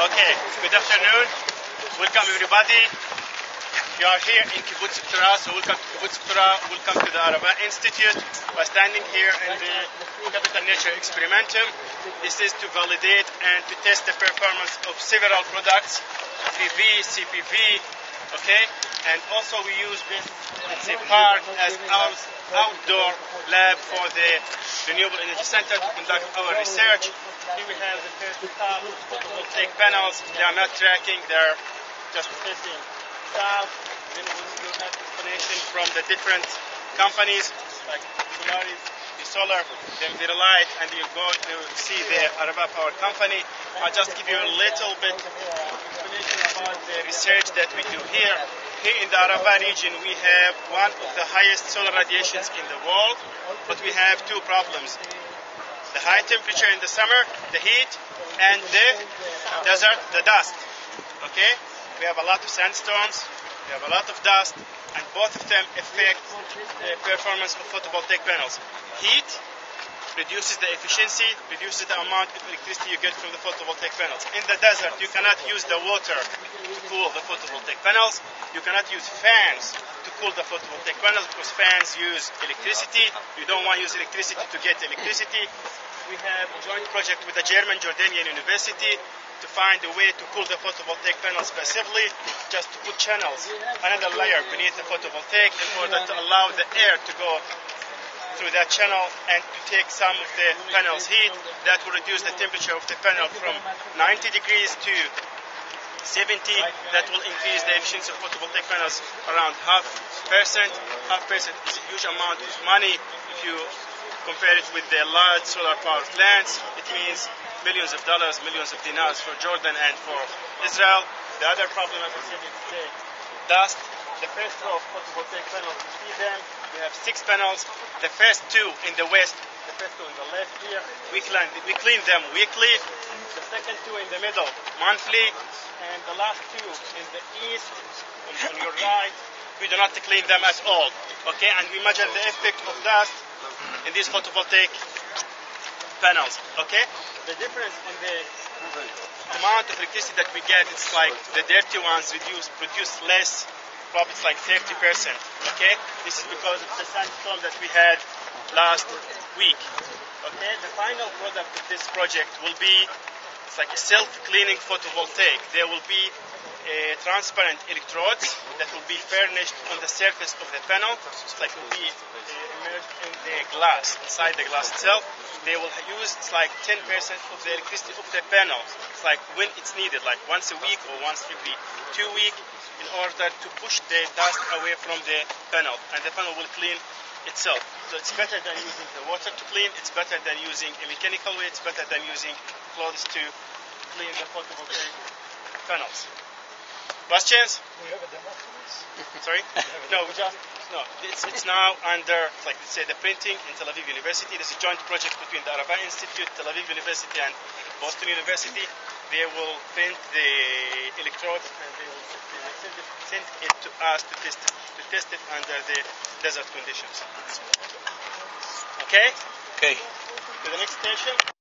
Okay, good afternoon. Welcome everybody. You are here in Kibbutzotra, so welcome to Kibbutzotra, welcome to the Arava Institute. We're standing here in the Capital Nature Experimentum. This is to validate and to test the performance of several products, PV, CPV, okay? And also we use this, let's say, park as our outdoor lab for the Renewable Energy Center to conduct our research. Here we have the first top photovoltaic panels. They are not tracking, they are just testing. Then we'll do an explanation from the different companies like Polaris, the solar, then the light, and you'll go to see the Arava Power Company. I'll just give you a little bit of information about the research that we do here. Here in the Arava region, we have one of the highest solar radiations in the world, but we have two problems. The high temperature in the summer, the heat, and the desert, the dust, okay? We have a lot of sandstorms, we have a lot of dust, and both of them affect the performance of photovoltaic panels. Heat reduces the efficiency, reduces the amount of electricity you get from the photovoltaic panels. In the desert, you cannot use the water to cool the photovoltaic panels. You cannot use fans to cool the photovoltaic panels because fans use electricity. You don't want to use electricity to get electricity. We have a joint project with the German Jordanian University to find a way to cool the photovoltaic panels passively, just to put channels, another layer beneath the photovoltaic in order to allow the air to go through that channel and to take some of the panel's heat. That will reduce the temperature of the panel from 90 degrees to 70. That will increase the efficiency of photovoltaic panels around 0.5%. 0.5% is a huge amount of money if you compare it with the large solar power plants. It means millions of dollars, millions of dinars for Jordan and for Israel. The other problem, as I said, is the dust. The first row of photovoltaic panels, you see them. We have 6 panels. The first 2 in the west, the first 2 in the left here, we clean them weekly. The second 2 in the middle, monthly. And the last 2 in the east, on your right, we do not clean them at all. Okay, and we measure the effect of dust in these photovoltaic panels, okay? The difference in the amount of electricity that we get, it's like the dirty ones produce less, probably it's like 30%, okay? This is because of the sandstorm that we had last week, okay? The final product of this project will be, it's like a self-cleaning photovoltaic. There will be transparent electrodes that will be furnished on the surface of the panel, it's like will be immersed in the glass, inside the glass itself. They will use it's like 10% of the electricity of the panel. It's like when it's needed, like once a week or once every 2 weeks, in order to push the dust away from the panel, and the panel will clean itself. So it's better than using the water to clean, it's better than using a mechanical way, it's better than using clothes to clean the photovoltaic panels. Questions? Do you have a demo for this? Sorry? It's now under, like they say, the printing in Tel Aviv University. There's a joint project between the Arava Institute, Tel Aviv University, and Boston University. They will print the electrodes and they will send it to us to test it under the desert conditions. Okay? Okay. To the next station.